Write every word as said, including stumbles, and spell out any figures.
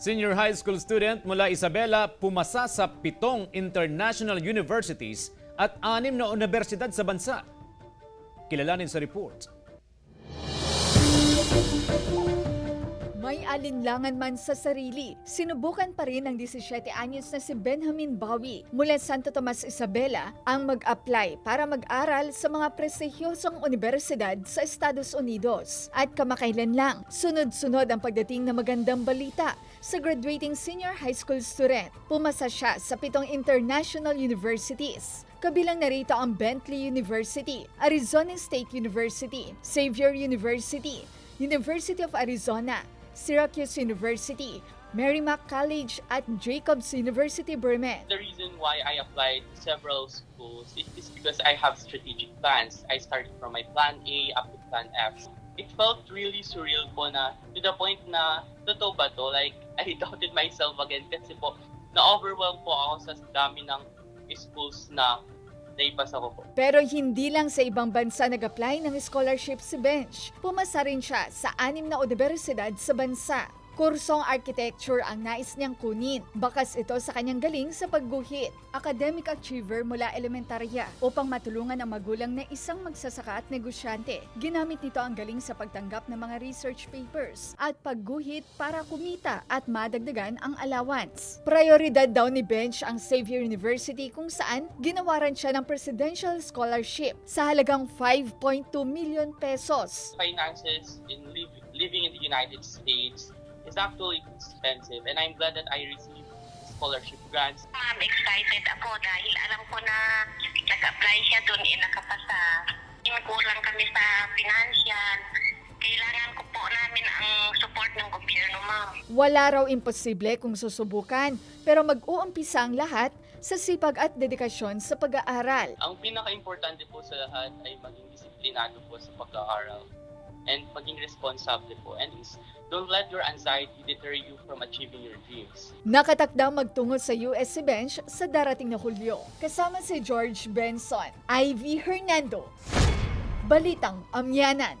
Senior high school student mula Isabela, pumasa sa pitong international universities at anim na universidad sa bansa. Kilalanin sa report. May alinlangan man sa sarili, sinubukan pa rin ang labinwalo anyos na si Benjamin Bowie mula Santo Tomas Isabela ang mag-apply para mag-aral sa mga prestigyosong universidad sa Estados Unidos. At kamakailan lang, sunod-sunod ang pagdating na magandang balita sa graduating senior high school student. Pumasa siya sa pitong international universities. Kabilang narito ang Bentley University, Arizona State University, Xavier University, University of Arizona, Syracuse University, Merrimack College at Jacobs University Bremen. The reason why I applied to several schools is because I have strategic plans. I started from my plan A up to plan F. It felt really surreal po na to the point na totoo ba to? Like, I doubted myself again kasi po na-overwhelmed po ako sa dami ng schools na naipasa ko po. Pero hindi lang sa ibang bansa nag-apply ng scholarship si Bench. Pumasa rin siya sa anim na universidad sa bansa. Kursong architecture ang nais niyang kunin. Bakas ito sa kanyang galing sa pagguhit. Academic achiever mula elementarya upang matulungan ang magulang na isang magsasaka at negosyante. Ginamit nito ang galing sa pagtanggap ng mga research papers at pagguhit para kumita at madagdagan ang allowance. Prioridad daw ni Bench ang Xavier University kung saan ginawaran siya ng presidential scholarship sa halagang five point two million pesos. Finances in living in the United States, it's actually expensive, and I'm glad that I received scholarship grants. I'm excited ako dahil alam ko na nag-apply siya doon eh nakapasa. Kulang kami sa financial. Kailangan ko po namin ang support ng gobyerno, ma'am. Wala raw imposible kung susubukan, pero mag-uumpisa ang lahat sa sipag at dedikasyon sa pag-aaral. Ang pinaka-importante po sa lahat ay maging disiplinado po sa pag-aaral and maging responsible po. And don't let your anxiety deter you from achieving your dreams. Nakatakdang magtungo sa U S C Bench sa darating na Hulyo. Kasama si George Benson, Ivy Hernando, Balitang Amianan.